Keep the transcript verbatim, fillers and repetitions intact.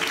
No.